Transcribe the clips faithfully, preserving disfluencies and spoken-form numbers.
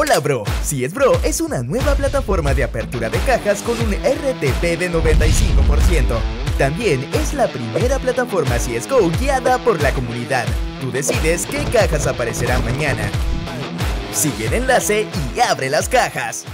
Hola bro, C S B R O es una nueva plataforma de apertura de cajas con un R T P de noventa y cinco por ciento. También es la primera plataforma C S G O guiada por la comunidad. Tú decides qué cajas aparecerán mañana. Sigue el enlace y abre las cajas.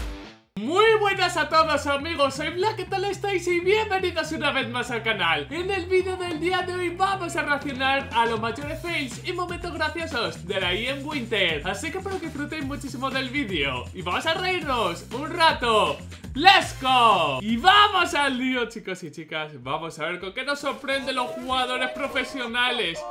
Muy buenas a todos amigos, soy Blas, ¿qué tal estáis? Y bienvenidos una vez más al canal. En el vídeo del día de hoy vamos a reaccionar a los mayores fails y momentos graciosos de la I E M Winter. Así que espero que disfrutéis muchísimo del vídeo y vamos a reírnos un rato. ¡Let's go! Y vamos al lío, chicos y chicas. Vamos a ver con qué nos sorprenden los jugadores profesionales.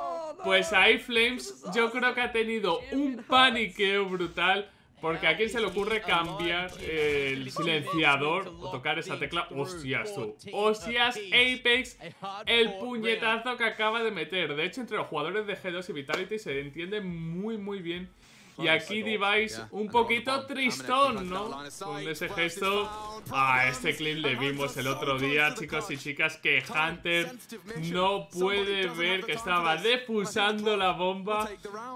Pues a iFlames yo creo que ha tenido un paniqueo brutal, porque a quién se le ocurre cambiar el silenciador o tocar esa tecla. Hostias tú, hostias Apex, el puñetazo que acaba de meter. De hecho, entre los jugadores de G dos y Vitality se entiende muy muy bien. Y aquí Device un poquito tristón, ¿no? Con ese gesto. Ah, este clip le vimos el otro día, chicos y chicas, que Hunter no puede ver que estaba defusando la bomba.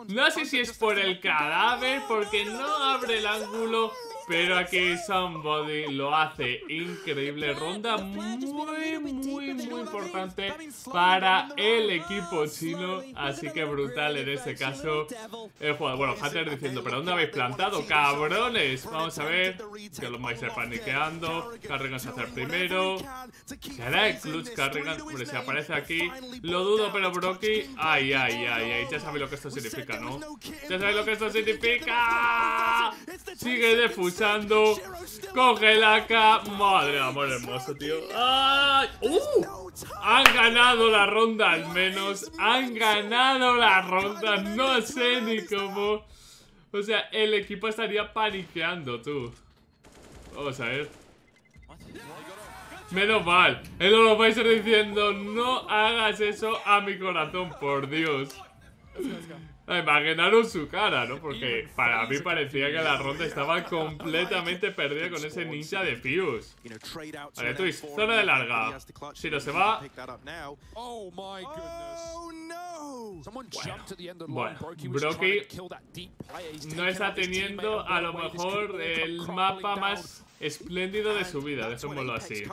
No sé si es por el cadáver, porque no abre el ángulo, pero aquí Somebody lo hace increíble. Ronda muy, muy, muy importante para el equipo chino. Así que brutal en este caso el jugador. Bueno, Hunter diciendo, ¿pero dónde habéis plantado, cabrones? Vamos a ver, que los vais a ir paniqueando. Karrigan se hace primero. ¿Será el clutch Karrigan? Hombre, si aparece aquí, lo dudo, pero Broky... Ay, ay, ay, ay. Ya sabéis lo que esto significa, ¿no? Ya sabéis lo que esto significa. Sigue de fusil. Usando, coge el A K. Madre de amor hermoso, tío. ¡Ay! ¡Uh! Han ganado la ronda al menos. Han ganado la ronda. No sé ni cómo. O sea, el equipo estaría paniqueando, tú. Vamos a ver. Menos mal. El Olof vais a ir diciendo, no hagas eso a mi corazón, por Dios. Imaginaros su cara, ¿no? Porque para mí parecía que la ronda estaba completamente perdida con ese ninja de Pius. Vale, Twitch, zona de larga. Si no se va... Bueno, bueno. Broky no está teniendo a lo mejor el mapa más espléndido de su vida, dejémoslo así.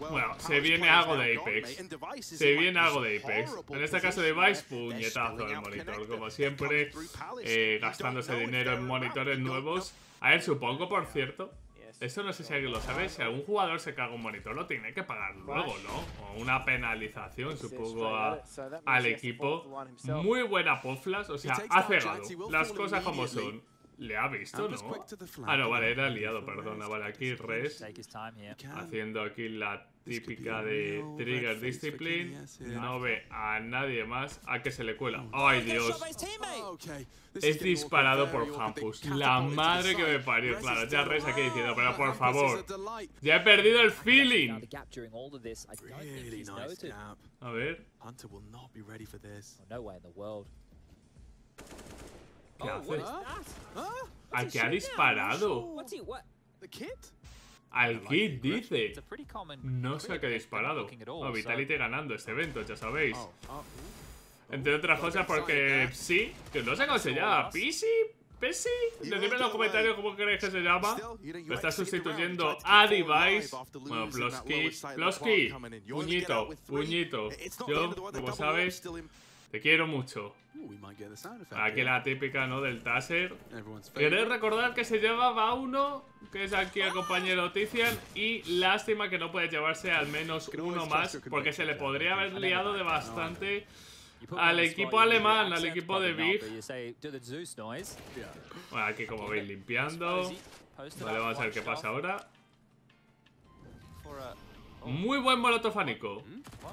Bueno, se viene algo de Apex. Se viene algo de Apex. En este caso de Vice, puñetazo del monitor, como siempre, eh, gastándose dinero en monitores nuevos. A ver, supongo, por cierto, eso no sé si alguien lo sabe, si algún jugador se caga un monitor lo tiene que pagar luego, ¿no? O una penalización, supongo, a, al equipo. Muy buena Poflas, o sea, ha cegado. Las cosas como son. ¿Le ha visto, no? Ah, no, vale, era liado, perdona. Vale, aquí Res haciendo aquí la típica de Trigger Discipline. No ve a nadie más a que se le cuela. ¡Ay, Dios! Es disparado por Hampus. La madre que me parió. Claro, ya Res aquí diciendo, pero por favor, ya he perdido el feeling. A ver. ¿Qué haces? ¿A qué ha disparado? Al Kid dice. No sé a qué ha disparado. No, Vitality ganando este evento, ya sabéis. Entre otras cosas porque sí, que no sé cómo se llama. Pisi, Pisi. Decidme en los comentarios cómo creéis que se llama. Lo está sustituyendo a Device. Bueno, Plosky, Plosky, puñito, puñito. Yo, como sabes, te quiero mucho. Aquí la típica, ¿no? Del Taser. Queréis recordar que se llevaba uno, que es aquí el compañero Tizian. Y lástima que no puede llevarse al menos uno más, porque se le podría haber liado de bastante al equipo alemán, al equipo de Biff. Bueno, aquí como veis limpiando. Vale, vamos a ver qué pasa ahora. Muy buen molotofánico.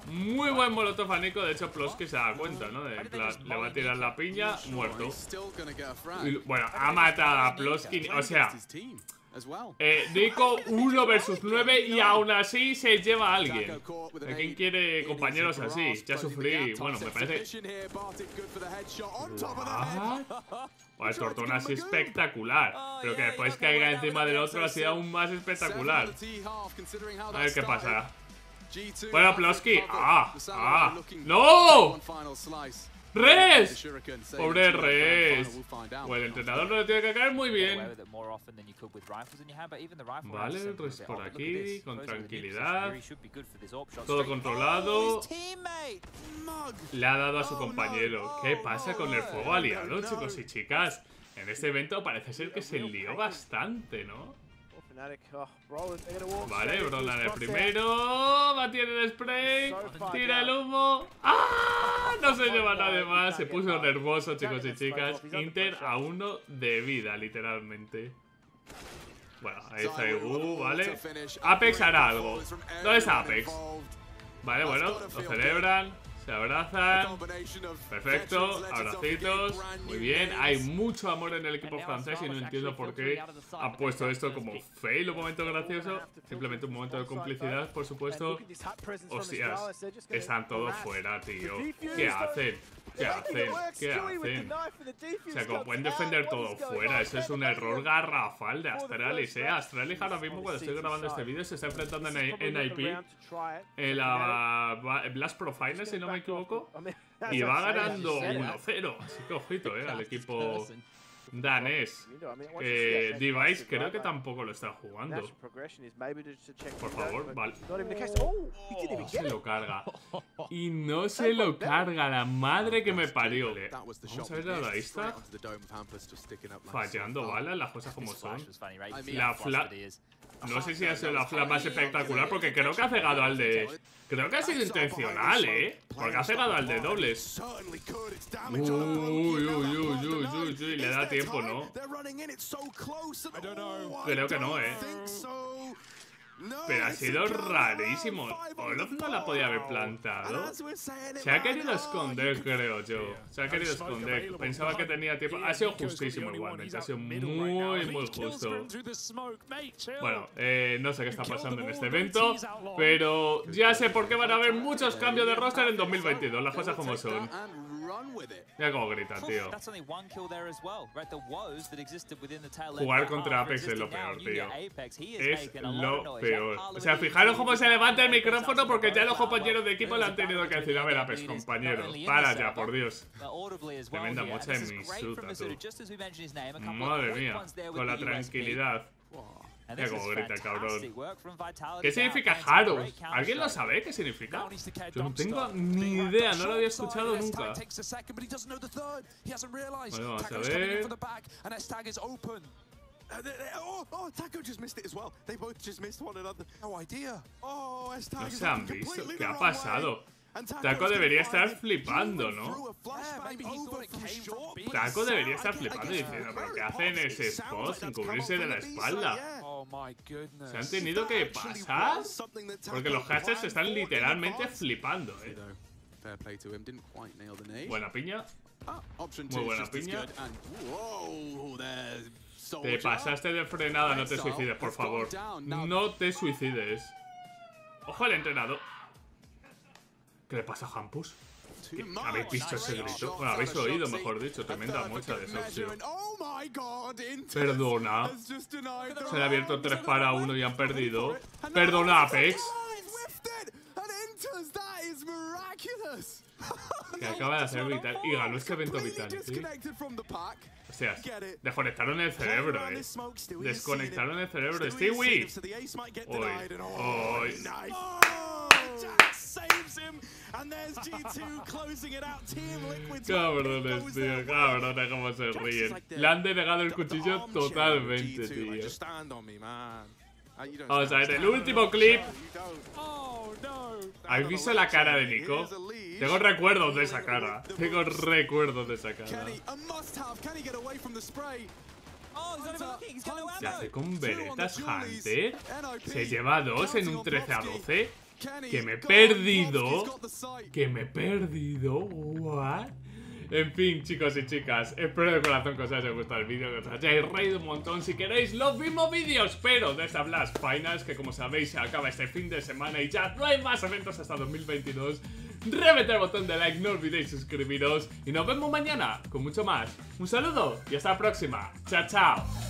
Muy buen molotofánico. De hecho, Plosky se da cuenta, ¿no? De, en plan, le va a tirar la piña, muerto. Y, bueno, ha matado a Plosky. O sea, eh, Nico uno versus nueve y aún así se lleva a alguien. ¿A quién quiere compañeros así? Ya sufrí. Bueno, me parece... ¿What? O el tortón así espectacular. Pero que después caiga encima del otro ha sido aún más espectacular. A ver qué pasará. Bueno, Plosky. ¡Ah! ¡Ah! ¡No! ¡Res! Pobre Res. O el entrenador no le tiene que caer muy bien. Vale, el Res por aquí, con tranquilidad. Todo controlado. Le ha dado a su compañero. ¿Qué pasa con el fuego aliado, chicos y chicas? En este evento parece ser que se lió bastante, ¿no? Vale, Brolan el primero. Mantiene el spray. Tira el humo. ¡Ah! No se lleva nada más. Se puso nervioso, chicos y chicas. Inter a uno de vida, literalmente. Bueno, ahí está Igu, ¿vale? Apex hará algo. ¿Dónde está Apex? Vale, bueno, lo celebran. Se abrazan. Perfecto. Abracitos. Muy bien. Hay mucho amor en el equipo francés y no entiendo por qué han puesto esto como fail, un momento gracioso. Simplemente un momento de complicidad, por supuesto. Hostias. Están todos fuera, tío. ¿Qué hacen? ¿Qué hacen? ¿Qué hacen? O sea, como pueden defender todo fuera. Eso es un error garrafal de Astralis, ¿eh? Astralis ahora mismo, cuando estoy grabando este vídeo, se está enfrentando en N I P, en la Blast Profiles, si no me equivoco. Y va ganando uno cero. Así que ojito, ¿eh? Al equipo danés. Eh, device creo que tampoco lo está jugando. Por favor, vale. Oh, se lo carga. Y no se lo carga, la madre que me parió. Vamos a ver a la lista. Fallando balas, las cosas como son. La fla... No sé si ha sido la flash más espectacular, porque creo que ha cegado al de... Creo que ha sido intencional, ¿eh? Porque ha cegado al de dobles. Uy, uy, uy, uy, uy, uy. Le da tiempo, ¿no? Creo que no, ¿eh? Pero ha sido rarísimo. Olof no la podía haber plantado. Se ha querido esconder, creo yo. Se ha querido esconder. Pensaba que tenía tiempo. Ha sido justísimo igualmente. Ha sido muy, muy justo. Bueno, eh, no sé qué está pasando en este evento, pero ya sé por qué van a haber muchos cambios de roster en dos mil veintidós. Las cosas como son. Mira cómo grita, tío. Jugar contra Apex es lo peor, tío. Es lo peor. O sea, fijaros cómo se levanta el micrófono, porque ya los compañeros de equipo le han tenido que decir: a ver, Apex, compañero, para ya, por Dios. Tremenda mocha en mi suta, tú. Madre mía, con la tranquilidad. Mira cómo grita, cabrón. ¿Qué significa Haros? ¿Alguien lo sabe qué significa? Yo no tengo ni idea, no lo había escuchado nunca. Bueno, vamos a ver. No se han visto. ¿Qué ha pasado? Taco debería estar flipando, ¿no? Taco debería estar flipando y diciendo: ¿pero qué hacen ese spot sin cubrirse de la espalda? Se han tenido que pasar, porque los hashtags están literalmente flipando, ¿eh? Buena piña. Muy buena piña. Te pasaste de frenada, no te suicides, por favor. No te suicides. Ojo al entrenador. ¿Qué le pasa a Hampus? ¿Habéis visto ese grito? Bueno, habéis oído, mejor dicho. Tremenda mocha de socio. Perdona. Se han abierto tres para uno y han perdido. Perdona, Apex. Que acaba de hacer Vital. Y ganó este evento Vital, ¿sí? O sea, desconectaron el cerebro, eh. Desconectaron el cerebro. ¡Stewie! ¡Oy! ¡Oy! Cabrones, tío, cabrones, cómo se ríen. Le han denegado el cuchillo totalmente, tío. Vamos a ver el último clip. ¿Habéis visto la cara de Nico? Tengo recuerdos de esa cara. Tengo recuerdos de esa cara. Se hace con veretas Hunter. Se lleva dos en un trece a doce. Que me he perdido. Que me he perdido. What? En fin, chicos y chicas, espero de corazón que os haya gustado el vídeo, que os hayáis reído un montón. Si queréis los mismos vídeos, pero de esta Blast Finals, que como sabéis se acaba este fin de semana y ya no hay más eventos hasta dos mil veintidós, reventad el botón de like, no olvidéis suscribiros y nos vemos mañana con mucho más. Un saludo y hasta la próxima. Chao, chao.